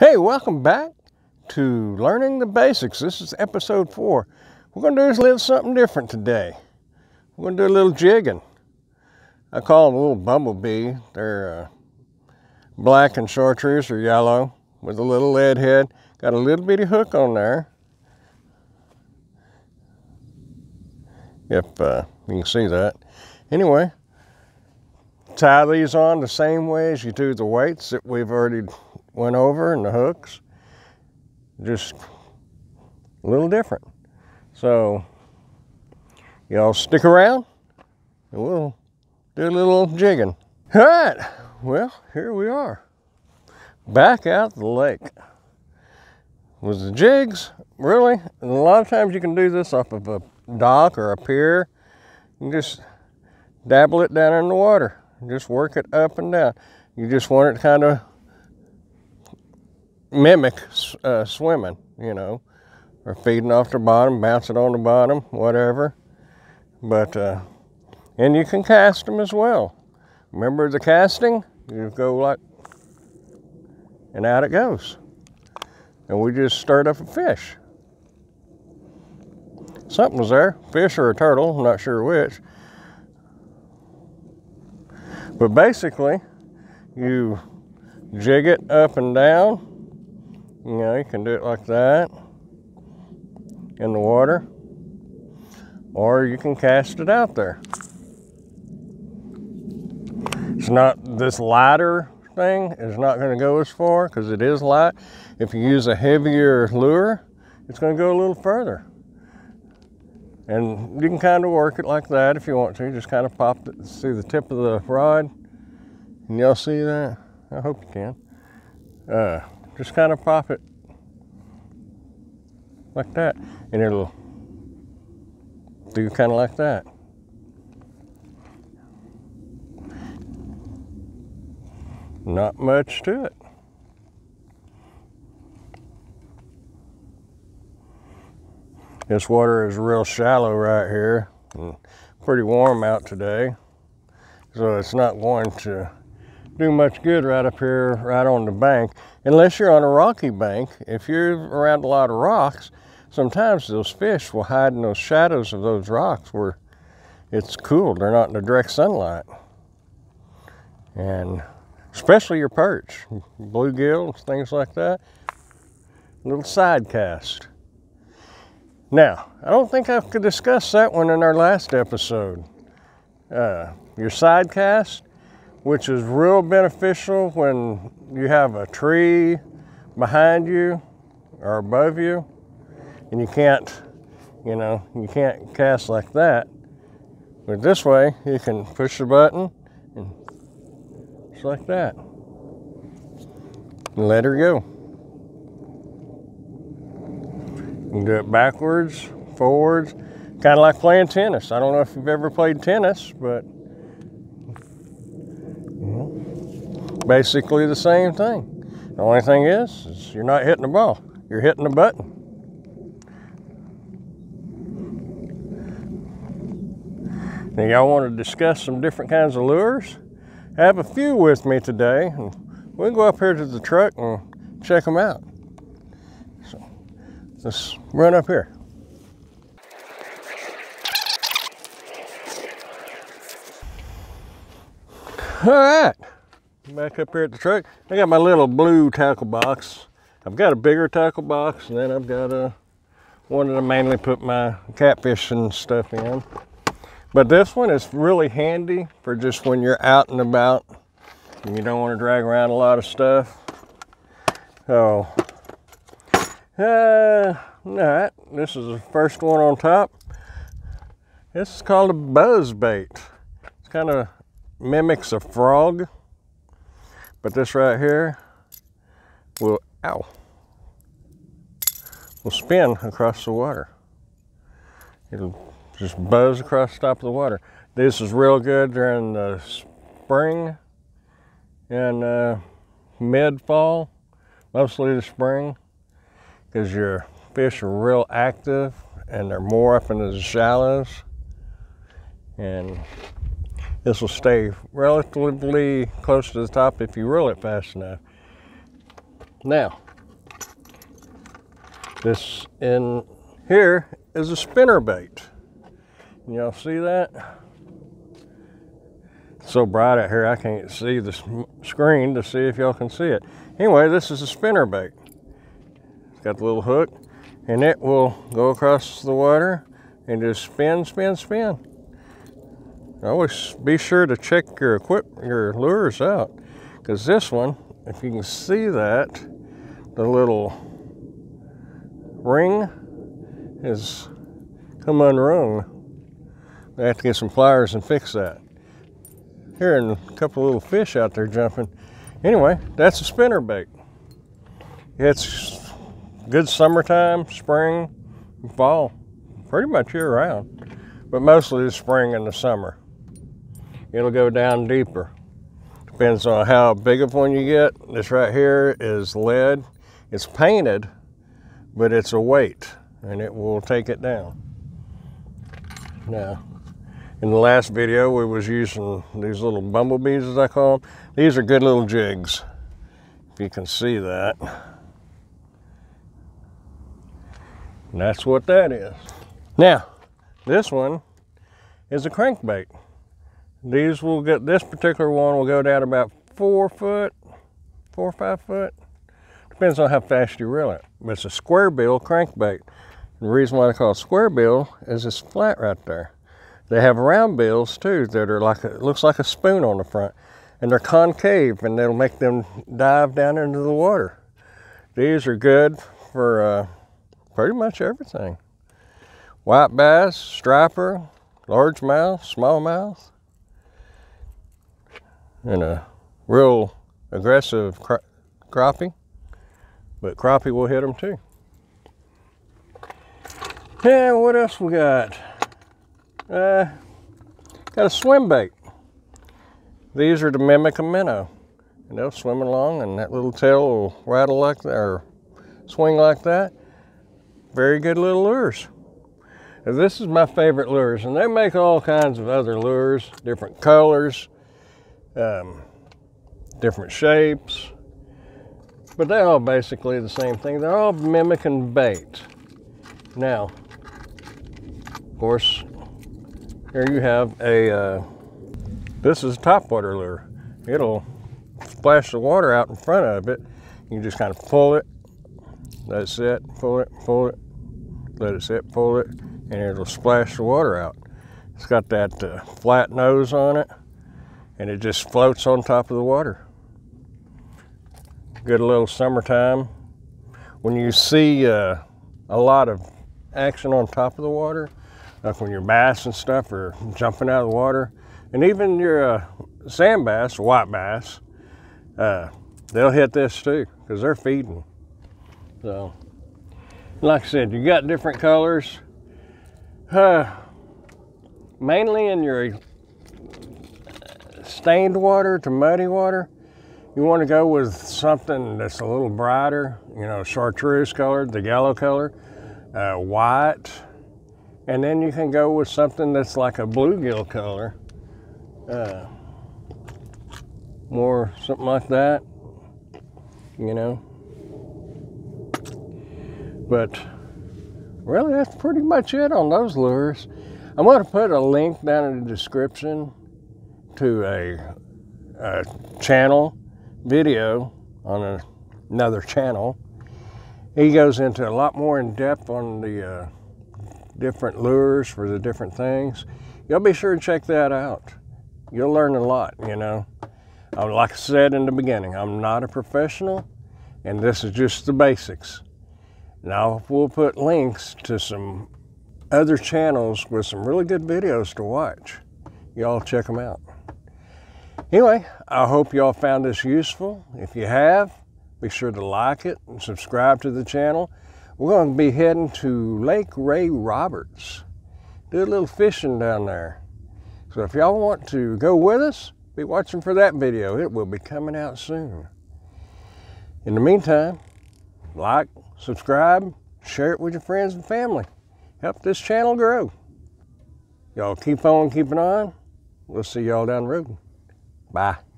Hey, welcome back to Learning the Basics. This is episode 4. We're going to do is live something different today. We're going to do a little jigging. I call them a little bumblebee. They're black and chartreuse or yellow with a little lead head. Got a little bitty hook on there. If you can see that. Anyway, tie these on the same way as you do the weights that we've already went over and the hooks, just a little different. So y'all stick around and we'll do a little jigging. All right, well, here we are back out the lake with the jigs, really. And a lot of times you can do this off of a dock or a pier and just dabble it down in the water, just work it up and down. You just want it to kind of mimic swimming, you know, or feeding off the bottom, bouncing on the bottom, whatever. But and you can cast them as well. Remember the casting? You go like, and out it goes. And we just stirred up a fish. Something was there, fish or a turtle, I'm not sure which. But basically, you jig it up and down. You know, you can do it like that in the water, or you can cast it out there. It's not, this lighter thing is not going to go as far because it is light. If you use a heavier lure, it's going to go a little further. And you can kind of work it like that if you want to. Just kind of pop it through the tip of the rod. And y'all see that? I hope you can. Just kind of pop it like that, and it'll do kind of like that. Not much to it. This water is real shallow right here, and pretty warm out today, so it's not going to do much good right up here, right on the bank, unless you're on a rocky bank. If you're around a lot of rocks, sometimes those fish will hide in those shadows of those rocks where it's cool. They're not in the direct sunlight. And especially your perch, bluegills, things like that. A little side cast. Now, I don't think I could discuss that one in our last episode. Your side cast, which is real beneficial when you have a tree behind you or above you and you can't, you know, you can't cast like that. But this way, you can push the button and just like that. And let her go. You can do it backwards, forwards, kind of like playing tennis. I don't know if you've ever played tennis, but basically the same thing. The only thing is you're not hitting the ball, you're hitting the button. Now y'all want to discuss some different kinds of lures? I have a few with me today, and we can go up here to the truck and check them out. So let's run up here. All right. Back up here at the truck. I got my little blue tackle box. I've got a bigger tackle box, and then I've got a one that I mainly put my catfish and stuff in. But this one is really handy for just when you're out and about and you don't want to drag around a lot of stuff. So, all right, this is the first one on top. This is called a buzzbait. It's kind of mimics a frog. But this right here will spin across the water. It'll just buzz across the top of the water. This is real good during the spring and mid-fall, mostly the spring, because your fish are real active and they're more up into the shallows. And this will stay relatively close to the top if you reel it fast enough. Now, This in here is a spinnerbait. Y'all see that? It's so bright out here I can't see the screen to see if y'all can see it. Anyway, this is a spinnerbait. It's got the little hook, and it will go across the water and just spin, spin, spin. Always be sure to check your equipment, your lures out, because this one, if you can see that, the little ring is come unrung. They have to get some pliers and fix that. Hearing a couple of little fish out there jumping. Anyway, that's a spinnerbait. It's good summertime, spring, fall, pretty much year round, but mostly the spring and the summer. It'll go down deeper. Depends on how big of one you get. This right here is lead. It's painted, but it's a weight, and it will take it down. Now, in the last video, we was using these little bumblebees, as I call them. These are good little jigs, if you can see that. And that's what that is. Now, this one is a crankbait. These will get, this particular one will go down about 4 foot, 4 or 5 foot. Depends on how fast you reel it. But it's a square bill crankbait. And the reason why they call it square bill is it's flat right there. They have round bills too that are like, it looks like a spoon on the front, and they're concave, and they'll make them dive down into the water. These are good for pretty much everything. White bass, striper, largemouth, smallmouth, and a real aggressive crappie, but crappie will hit them too. Yeah, what else we got? Got a swim bait. These are to mimic a minnow, and they'll swim along, and that little tail will rattle like that, or swing like that. Very good little lures. Now, this is my favorite lures, and they make all kinds of other lures, different colors, different shapes, but they're all basically the same thing. They're all mimicking bait. Now, of course, here you have a, this is a topwater lure. It'll splash the water out in front of it. You just kind of pull it, let it sit, pull it, pull it, let it sit, pull it, and it'll splash the water out. It's got that flat nose on it, and it just floats on top of the water. Good little summertime. When you see a lot of action on top of the water, like when your bass and stuff are jumping out of the water, and even your sand bass, white bass, they'll hit this too, because they're feeding. So, like I said, you got different colors, mainly in your stained water to muddy water. You want to go with something that's a little brighter, you know, chartreuse colored, the yellow color, white, and then you can go with something that's like a bluegill color, more something like that, you know. But really, that's pretty much it on those lures. I'm going to put a link down in the description to a channel video on another channel. He goes into a lot more in depth on the different lures for the different things. You'll be sure to check that out. You'll learn a lot, you know. Like I said in the beginning, I'm not a professional, and this is just the basics. Now we'll put links to some other channels with some really good videos to watch. Y'all check them out. Anyway, I hope y'all found this useful. If you have, be sure to like it and subscribe to the channel. We're going to be heading to Lake Ray Roberts. Do a little fishing down there. So if y'all want to go with us, be watching for that video. It will be coming out soon. In the meantime, like, subscribe, share it with your friends and family. Help this channel grow. Y'all keep on keeping on. We'll see y'all down the road. Bye.